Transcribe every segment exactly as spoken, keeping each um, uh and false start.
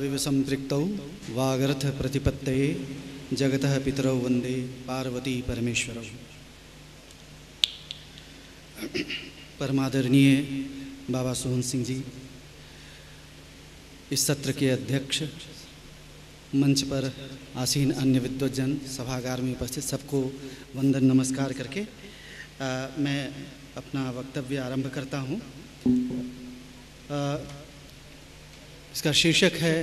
विव संपृक्तौ वागर्थ प्रतिपत्तये जगतः पितरौ वंदे पार्वती परमेश्वरौ। परमादरणीय बाबा सोहन सिंह जी, इस सत्र के अध्यक्ष, मंच पर आसीन अन्य विद्वजन, सभागार में उपस्थित सबको वंदन नमस्कार करके आ, मैं अपना वक्तव्य आरंभ करता हूँ। इसका शीर्षक है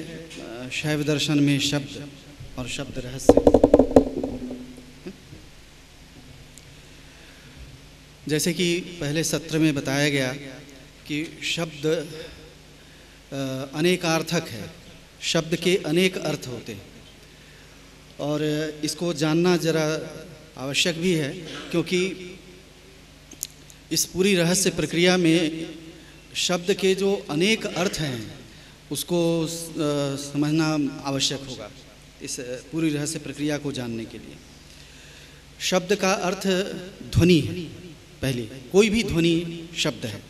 शैव दर्शन में शब्द और शब्द रहस्य। जैसे कि पहले सत्र में बताया गया कि शब्द अनेकार्थक है, शब्द के अनेक अर्थ होते हैं और इसको जानना जरा आवश्यक भी है, क्योंकि इस पूरी रहस्य प्रक्रिया में शब्द के जो अनेक अर्थ हैं उसको समझना आवश्यक होगा। इस पूरी रहस्य प्रक्रिया को जानने के लिए शब्द का अर्थ ध्वनि है, पहले कोई भी ध्वनि शब्द है।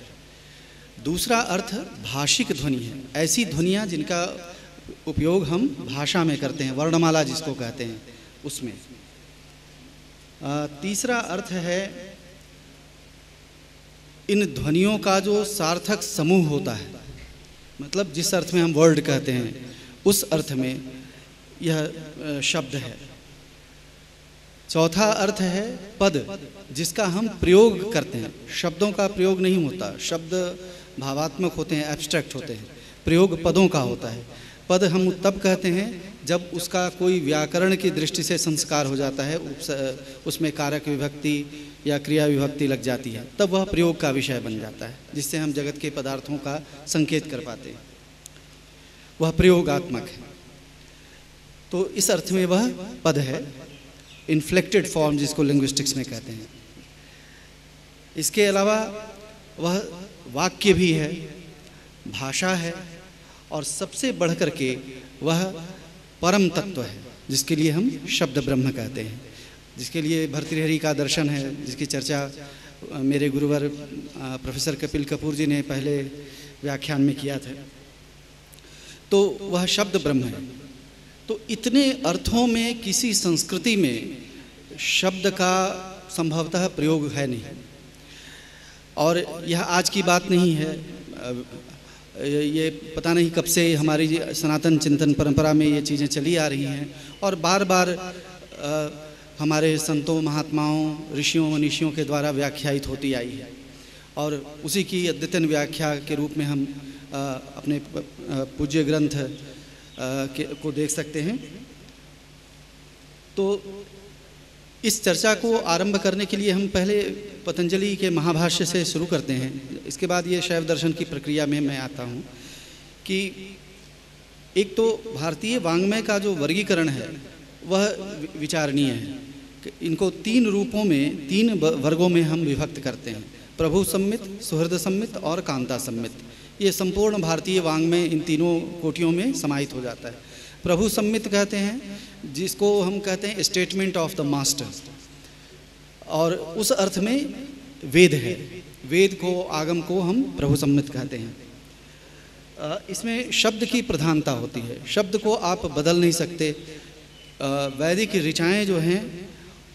दूसरा अर्थ भाषिक ध्वनि है, ऐसी ध्वनियाँ जिनका उपयोग हम भाषा में करते हैं, वर्णमाला जिसको कहते हैं उसमें। तीसरा अर्थ है इन ध्वनियों का जो सार्थक समूह होता है, मतलब जिस अर्थ में हम वर्ड कहते हैं उस अर्थ में यह शब्द है। चौथा अर्थ है पद, जिसका हम प्रयोग करते हैं। शब्दों का प्रयोग नहीं होता, शब्द भावात्मक होते हैं, एब्स्ट्रैक्ट होते हैं। प्रयोग पदों का होता है। पद हम तब कहते हैं जब उसका कोई व्याकरण की दृष्टि से संस्कार हो जाता है, उसमें कारक विभक्ति या क्रिया विभक्ति लग जाती है, तब वह प्रयोग का विषय बन जाता है, जिससे हम जगत के पदार्थों का संकेत कर पाते हैं। वह प्रयोगात्मक है, तो इस अर्थ में वह पद है, इन्फ्लेक्टेड फॉर्म जिसको लिंग्विस्टिक्स में कहते हैं। इसके अलावा वह वाक्य भी है, भाषा है, और सबसे बढ़कर के वह परम तत्व है, जिसके लिए हम शब्द ब्रह्म कहते हैं, जिसके लिए भर्तृहरि का दर्शन है, जिसकी चर्चा मेरे गुरुवर प्रोफेसर कपिल कपूर जी ने पहले व्याख्यान में किया था। तो वह शब्द ब्रह्म है। तो इतने अर्थों में किसी संस्कृति में शब्द का संभवतः प्रयोग है नहीं, और यह आज की बात नहीं है। ये पता नहीं कब से हमारी सनातन चिंतन परंपरा में ये चीज़ें चली आ रही हैं, और बार बार आ, हमारे संतों, महात्माओं, ऋषियों, मनीषियों के द्वारा व्याख्यायित होती आई है, और उसी की अद्यतन व्याख्या के रूप में हम आ, अपने पूज्य ग्रंथ आ, के, को देख सकते हैं। तो इस चर्चा को आरंभ करने के लिए हम पहले पतंजलि के महाभाष्य से शुरू करते हैं। इसके बाद ये शैव दर्शन की प्रक्रिया में मैं आता हूँ कि एक तो भारतीय वाङ्मय का जो वर्गीकरण है वह विचारणीय है। इनको तीन रूपों में, तीन वर्गों में हम विभक्त करते हैं: प्रभु सम्मित, सुहृद सम्मित और कांता सम्मित। ये संपूर्ण भारतीय वाङ्मय इन तीनों कोटियों में समाहित हो जाता है। प्रभु सम्मित कहते हैं जिसको हम कहते हैं स्टेटमेंट ऑफ द मास्टर, और उस अर्थ में वेद है। वेद को, आगम को हम प्रभु सम्मित कहते हैं। इसमें शब्द की प्रधानता होती है, शब्द को आप बदल नहीं सकते। वैदिक ऋचाएँ जो हैं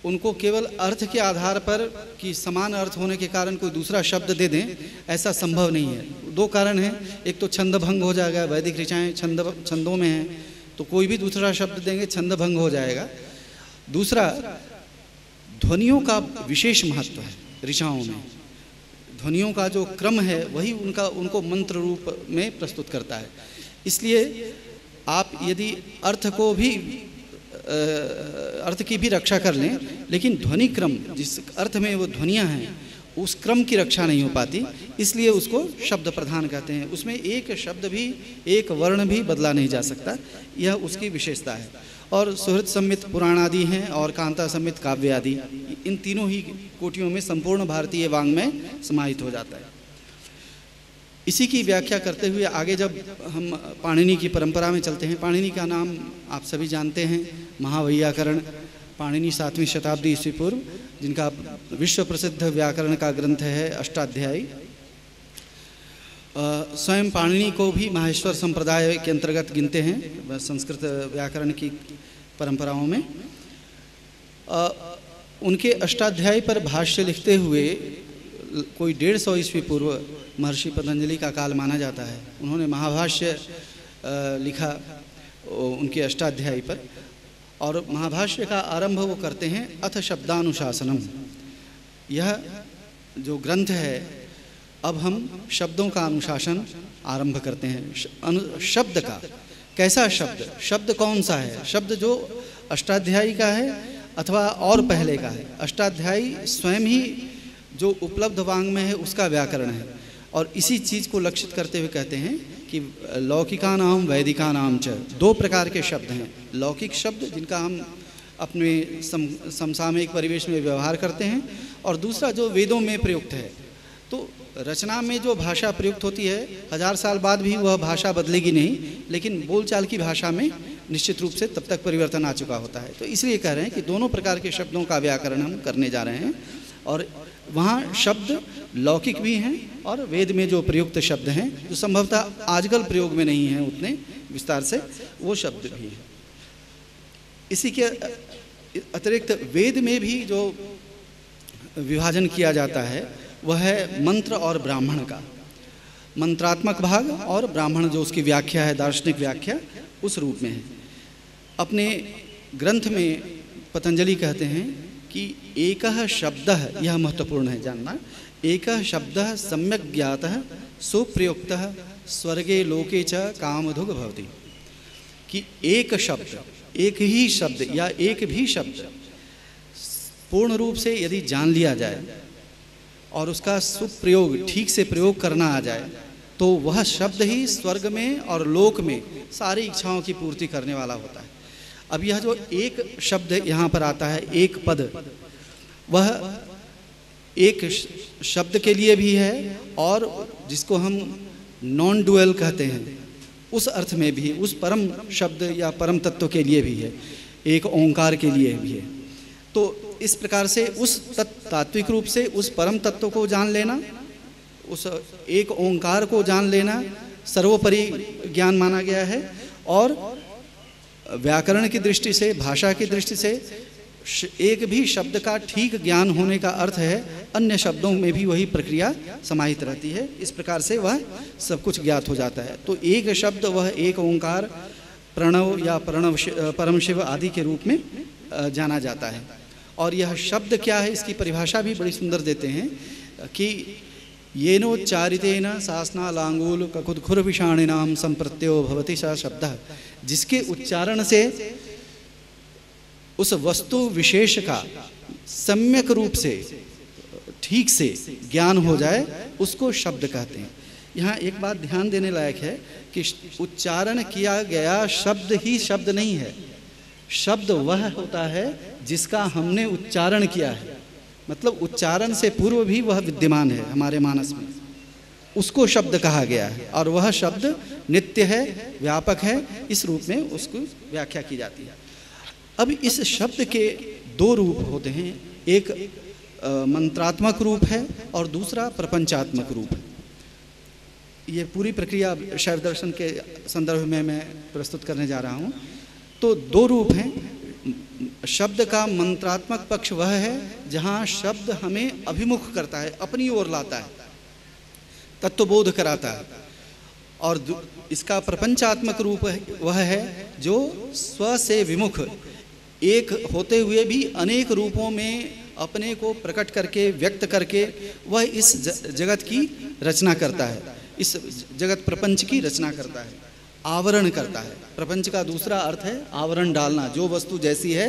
उनको केवल अर्थ के आधार पर, कि समान अर्थ होने के कारण कोई दूसरा शब्द दे दें, ऐसा संभव नहीं है। दो कारण हैं, एक तो छंद भंग हो जाएगा, वैदिक ऋचाएँ छंद छंदों में हैं, तो कोई भी दूसरा शब्द देंगे छंद भंग हो जाएगा। दूसरा, ध्वनियों का विशेष महत्व है ऋचाओं में। ध्वनियों का जो क्रम है वही उनका उनको मंत्र रूप में प्रस्तुत करता है। इसलिए आप यदि अर्थ को भी, अर्थ की भी रक्षा कर लें, लेकिन ध्वनि क्रम, जिस अर्थ में वो ध्वनियाँ हैं, उस क्रम की रक्षा नहीं हो पाती, इसलिए उसको शब्द प्रधान कहते हैं। उसमें एक शब्द भी, एक वर्ण भी बदला नहीं जा सकता, यह उसकी विशेषता है। और सुहृद सम्मित पुराण आदि हैं, और कांता सम्मित काव्य आदि, इन तीनों ही कोटियों में संपूर्ण भारतीय वाङ्मय समाहित हो जाता है। इसी की व्याख्या करते हुए आगे जब हम पाणिनि की परंपरा में चलते हैं, पाणिनि का नाम आप सभी जानते हैं, महावैयाकरण। पाणिनि सातवीं शताब्दी ईस्वी पूर्व, जिनका विश्व प्रसिद्ध व्याकरण का ग्रंथ है अष्टाध्यायी। स्वयं पाणिनि को भी माहेश्वर संप्रदाय के अंतर्गत गिनते हैं संस्कृत व्याकरण की परंपराओं में। आ, उनके अष्टाध्यायी पर भाष्य लिखते हुए कोई डेढ़ सौ ईस्वी पूर्व महर्षि पतंजलि का काल माना जाता है। उन्होंने महाभाष्य लिखा उनके अष्टाध्यायी पर, और महाभाष्य का आरंभ वो करते हैं अथ शब्दानुशासनम। यह जो ग्रंथ है, अब हम शब्दों का अनुशासन आरंभ करते हैं। शब्द का कैसा शब्द, शब्द कौन सा है, शब्द जो अष्टाध्यायी का है अथवा और पहले का है। अष्टाध्यायी स्वयं ही जो उपलब्ध वांग में है उसका व्याकरण है, और इसी चीज़ को लक्षित करते हुए कहते हैं कि लौकिका नाम वैदिका नाम च, दो प्रकार के शब्द हैं। लौकिक शब्द जिनका हम अपने सम, समसामयिक परिवेश में व्यवहार करते हैं, और दूसरा जो वेदों में प्रयुक्त है। तो रचना में जो भाषा प्रयुक्त होती है, हजार साल बाद भी वह भाषा बदलेगी नहीं, लेकिन बोलचाल की भाषा में निश्चित रूप से तब तक परिवर्तन आ चुका होता है। तो इसलिए कह रहे हैं कि दोनों प्रकार के शब्दों का व्याकरण हम करने जा रहे हैं, और वहाँ शब्द लौकिक भी हैं और वेद में जो प्रयुक्त शब्द हैं, जो संभवतः आजकल प्रयोग में नहीं हैं उतने विस्तार से, वो शब्द भी हैं। इसी के अतिरिक्त वेद में भी जो विभाजन किया जाता है वह है मंत्र और ब्राह्मण का, मंत्रात्मक भाग और ब्राह्मण जो उसकी व्याख्या है, दार्शनिक व्याख्या, उस रूप में है। अपने ग्रंथ में पतंजलि कहते हैं कि एकः शब्दः, यह महत्वपूर्ण है जानना, एकः शब्दः सम्यक ज्ञातः सुप्रयुक्तः स्वर्गे लोके च कामधुग् भवति। कि एक शब्द, एक ही शब्द या एक भी शब्द पूर्ण रूप से यदि जान लिया जाए और उसका सुप्रयोग, ठीक से प्रयोग करना आ जाए, तो वह शब्द ही स्वर्ग में और लोक में सारी इच्छाओं की पूर्ति करने वाला होता है। अब यह जो एक शब्द यहाँ पर आता है, एक पद, वह एक शब्द के लिए भी है और जिसको हम नॉन डुअल कहते हैं उस अर्थ में भी, उस परम शब्द या परम तत्व के लिए भी है, एक ओंकार के लिए भी है। तो इस प्रकार से उस तात्विक रूप से उस परम तत्व को जान लेना, उस एक ओंकार को जान लेना सर्वोपरि ज्ञान माना गया है। और व्याकरण की दृष्टि से, भाषा की दृष्टि से एक भी शब्द का ठीक ज्ञान होने का अर्थ है अन्य शब्दों में भी वही प्रक्रिया समाहित रहती है। इस प्रकार से वह सब कुछ ज्ञात हो जाता है। तो एक शब्द वह एक ओंकार, प्रणव या प्रणव परम शिव आदि के रूप में जाना जाता है। और यह शब्द क्या है, इसकी परिभाषा भी बड़ी सुंदर देते हैं कि येनोच्चारितेन सासनालांगूल ककुदखुरविषाणिनाम संप्रत्यो भवति सा शब्दः। जिसके उच्चारण से उस वस्तु विशेष का सम्यक रूप से, ठीक से ज्ञान हो जाए, उसको शब्द कहते हैं। यहाँ एक बात ध्यान देने लायक है कि उच्चारण किया गया शब्द ही शब्द नहीं है। शब्द वह होता है जिसका हमने उच्चारण किया है, मतलब उच्चारण से पूर्व भी वह विद्यमान है हमारे मानस में, उसको शब्द कहा गया है। और वह शब्द नित्य है, व्यापक है, इस रूप में उसको व्याख्या की जाती है। अब इस शब्द के दो रूप होते हैं, एक मंत्रात्मक रूप है और दूसरा प्रपंचात्मक रूप है। ये पूरी प्रक्रिया शैव दर्शन के संदर्भ में मैं प्रस्तुत करने जा रहा हूँ। तो दो रूप हैं। शब्द का मंत्रात्मक पक्ष वह है जहाँ शब्द हमें अभिमुख करता है, अपनी ओर लाता है, तत्वबोध कराता है। और इसका प्रपंचात्मक रूप वह है जो स्व से विमुख, एक होते हुए भी अनेक रूपों में अपने को प्रकट करके, व्यक्त करके वह इस जगत की रचना करता है, इस जगत प्रपंच की रचना करता है, आवरण करता है। प्रपंच का दूसरा अर्थ है आवरण डालना, जो वस्तु जैसी है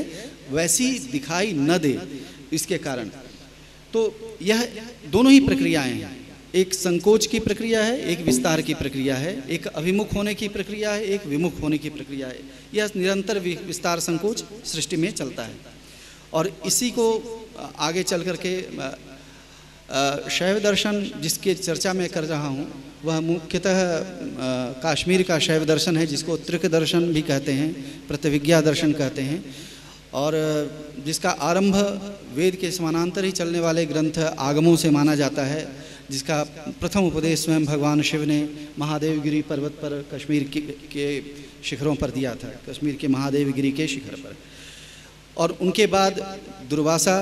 वैसी दिखाई न दे, इसके कारण। तो यह दोनों ही प्रक्रियाएं हैं, एक संकोच की प्रक्रिया है, एक विस्तार की प्रक्रिया है, एक अभिमुख होने की प्रक्रिया है, एक विमुख होने की प्रक्रिया है। यह निरंतर विस्तार संकोच सृष्टि में चलता है। और इसी को आगे चल करके शैव दर्शन जिसकी चर्चा मैं कर रहा हूँ वह मुख्यतः कश्मीर का शैव दर्शन है, जिसको त्रिक दर्शन भी कहते हैं, प्रतिविज्ञा दर्शन कहते हैं, और जिसका आरंभ वेद के समानांतर ही चलने वाले ग्रंथ आगमों से माना जाता है। जिसका प्रथम उपदेश स्वयं भगवान शिव ने महादेव गिरी पर्वत पर कश्मीर के, के शिखरों पर दिया था, कश्मीर के महादेव गिरी के शिखर पर। और उनके बाद दुर्वासा,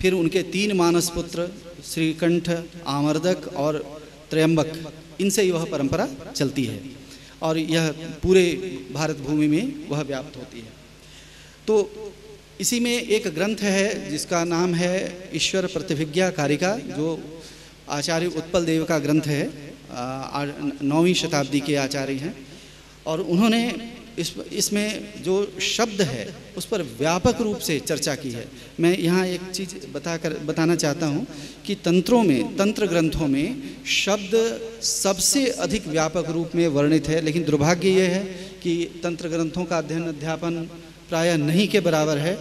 फिर उनके तीन मानस पुत्र श्रीकंठ, आमर्दक और त्रयंबक, इनसे यह परंपरा चलती है और यह पूरे भारत भूमि में वह व्याप्त होती है। तो इसी में एक ग्रंथ है जिसका नाम है ईश्वर प्रतिभिज्ञा कारिका, जो आचार्य उत्पल देव का ग्रंथ है, नौवीं शताब्दी के आचार्य हैं। और उन्होंने इस इसमें जो शब्द है उस पर व्यापक रूप से चर्चा की है। मैं यहाँ एक चीज़ बता कर बताना चाहता हूँ कि तंत्रों में, तंत्र ग्रंथों में शब्द सबसे अधिक व्यापक रूप में वर्णित है, लेकिन दुर्भाग्य यह है कि तंत्र ग्रंथों का अध्ययन अध्यापन प्रायः नहीं के बराबर है।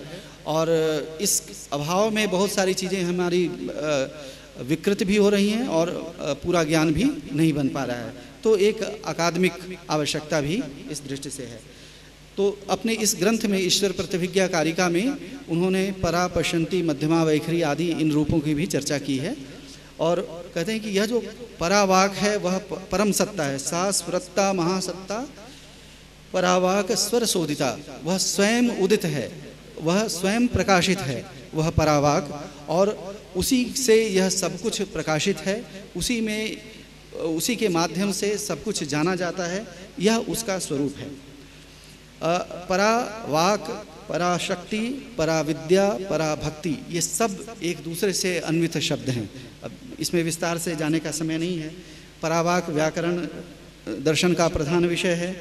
और इस अभाव में बहुत सारी चीज़ें हमारी विकृत भी हो रही हैं और पूरा ज्ञान भी नहीं बन पा रहा है। तो एक अकादमिक आवश्यकता भी इस दृष्टि से है। तो अपने इस ग्रंथ में ईश्वर प्रतिभिज्ञा कारिका में उन्होंने परा, पश्यन्ति, मध्यमा, वैखरी आदि इन रूपों की भी चर्चा की है। और कहते हैं कि यह जो परावाक है वह परम सत्ता है, सा स्वरत्ता महासत्ता परावाक स्वर शोधिता, वह स्वयं उदित है, वह स्वयं प्रकाशित है, वह परावाक, और उसी से यह सब कुछ प्रकाशित है, उसी में उसी के माध्यम से सब कुछ जाना जाता है, यह उसका स्वरूप है। परावाक, पराशक्ति, पराविद्या, पराभक्ति, ये सब एक दूसरे से अन्वित शब्द हैं। अब इसमें विस्तार से जाने का समय नहीं है। परावाक व्याकरण दर्शन का प्रधान विषय है,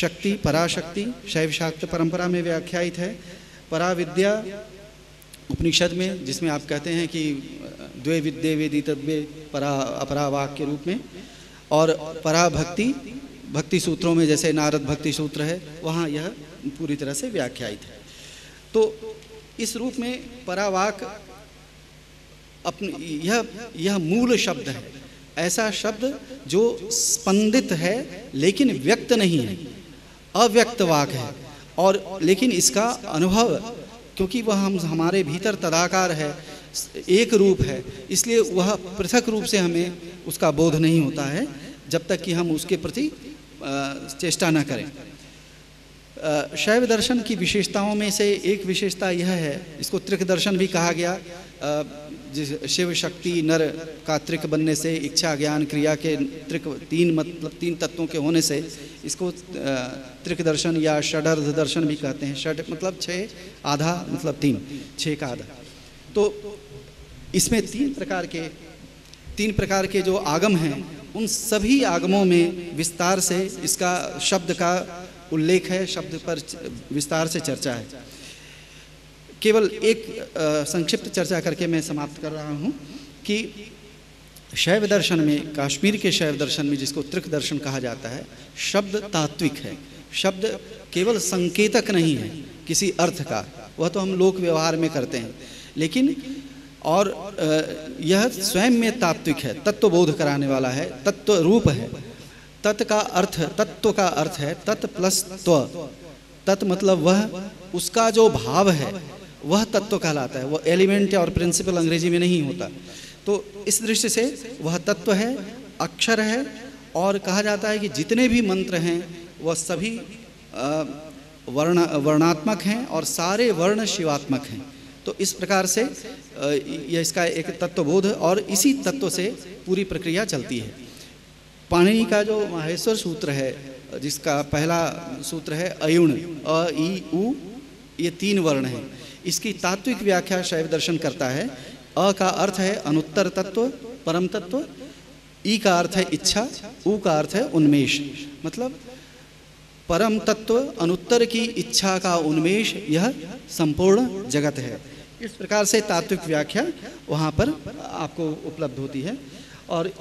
शक्ति, पराशक्ति शैव शाक्त परंपरा में व्याख्यायित है, पराविद्या उपनिषद में, जिसमें आप कहते हैं कि द्वे विद्ये वेदितव्ये परा अपरावाक के रूप में, और पराभक्ति भक्ति सूत्रों में, जैसे नारद भक्ति सूत्र है, वहाँ यह पूरी तरह से व्याख्यायित है। तो इस रूप में परावाक अपने यह यह मूल शब्द है, ऐसा शब्द जो स्पंदित है लेकिन व्यक्त नहीं है, अव्यक्तवाक है, और लेकिन इसका अनुभव, क्योंकि वह हम हमारे भीतर तदाकार है, एक रूप है, इसलिए वह पृथक रूप से हमें उसका बोध नहीं होता है जब तक कि हम उसके प्रति चेष्टा न करें। शैव दर्शन की विशेषताओं में से एक विशेषता यह है, इसको त्रिक दर्शन भी कहा गया, जिस शिव शक्ति नर का त्रिक बनने से, इच्छा ज्ञान क्रिया के त्रिक, तीन मतलब तीन तत्वों के होने से, इसको त्रिक दर्शन या षडर्ध दर्शन भी कहते हैं। षड मतलब छः, आधा मतलब तीन, छः का आधा। तो इसमें तीन प्रकार के तीन प्रकार के जो आगम हैं, उन सभी आगमों में विस्तार से इसका शब्द का उल्लेख है, शब्द पर विस्तार से चर्चा है। केवल एक संक्षिप्त चर्चा करके मैं समाप्त कर रहा हूँ कि शैव दर्शन में, कश्मीर के शैव दर्शन में, जिसको त्रिक दर्शन कहा जाता है, शब्द तात्विक है। शब्द केवल संकेतक नहीं है किसी अर्थ का, वह तो हम लोक व्यवहार में करते हैं, लेकिन और यह स्वयं में तात्विक है, तत्व बोध कराने वाला है, तत्व रूप है। तत् का अर्थ, तत्व का अर्थ है तत् प्लस त्व, तत् मतलब वह, उसका जो भाव है वह तत्व कहलाता है, वह एलिमेंट और प्रिंसिपल अंग्रेजी में नहीं होता। तो इस दृष्टि से वह तत्व है, अक्षर है। और कहा जाता है कि जितने भी मंत्र हैं वह सभी वर्ण वर्णात्मक हैं और सारे वर्ण शिवात्मक हैं। तो इस प्रकार से यह इसका एक तत्वबोध, और इसी तत्व से पूरी प्रक्रिया चलती है। पाणिनि का जो माहेश्वर सूत्र है, जिसका पहला सूत्र है अयुण, अ ई उ, ये तीन वर्ण हैं, इसकी तात्विक व्याख्या शैव दर्शन करता है। अ का अर्थ है अनुत्तर तत्व, परम तत्व, ई का अर्थ है इच्छा, ऊ का अर्थ है उन्मेष, मतलब परम तत्व, अनुत्तर की इच्छा का उन्मेष, यह संपूर्ण जगत है। इस प्रकार से तात्विक व्याख्या वहाँ पर आपको उपलब्ध होती है। और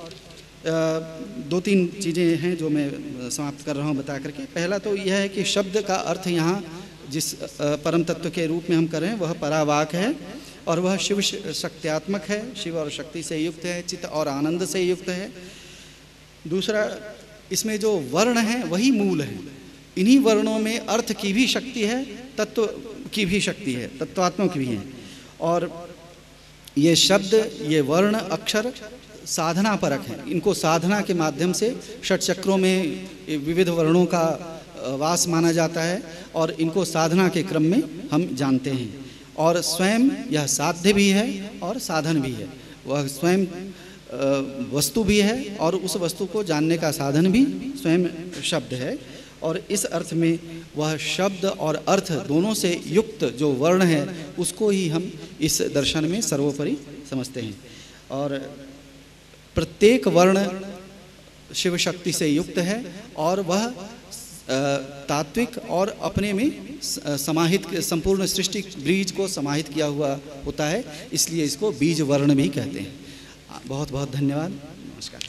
दो तीन चीज़ें हैं जो मैं समाप्त कर रहा हूँ बता करके। पहला तो यह है कि शब्द का अर्थ यहाँ जिस परम तत्व के रूप में हम करें वह परावाक है, और वह शिव शक्त्यात्मक है, शिव और शक्ति से युक्त है, चित्त और आनंद से युक्त है। दूसरा, इसमें जो वर्ण हैं वही मूल हैं, इन्हीं वर्णों में अर्थ की भी शक्ति है, तत्व की भी शक्ति है, तत्वात्मक भी है। और ये शब्द, ये वर्ण, अक्षर साधना परक हैं। इनको साधना के माध्यम से षट चक्रों में विविध वर्णों का वास माना जाता है और इनको साधना के क्रम में हम जानते हैं। और स्वयं यह साध्य भी है और साधन भी है, वह स्वयं वस्तु भी है और उस वस्तु को जानने का साधन भी स्वयं शब्द है। और इस अर्थ में वह शब्द और अर्थ दोनों से युक्त जो वर्ण है उसको ही हम इस दर्शन में सर्वोपरि समझते हैं। और प्रत्येक वर्ण शिव शक्ति से युक्त है और वह तात्विक और अपने में समाहित संपूर्ण सृष्टि बीज को समाहित किया हुआ होता है, इसलिए इसको बीज वर्ण भी कहते हैं। बहुत बहुत धन्यवाद, नमस्कार।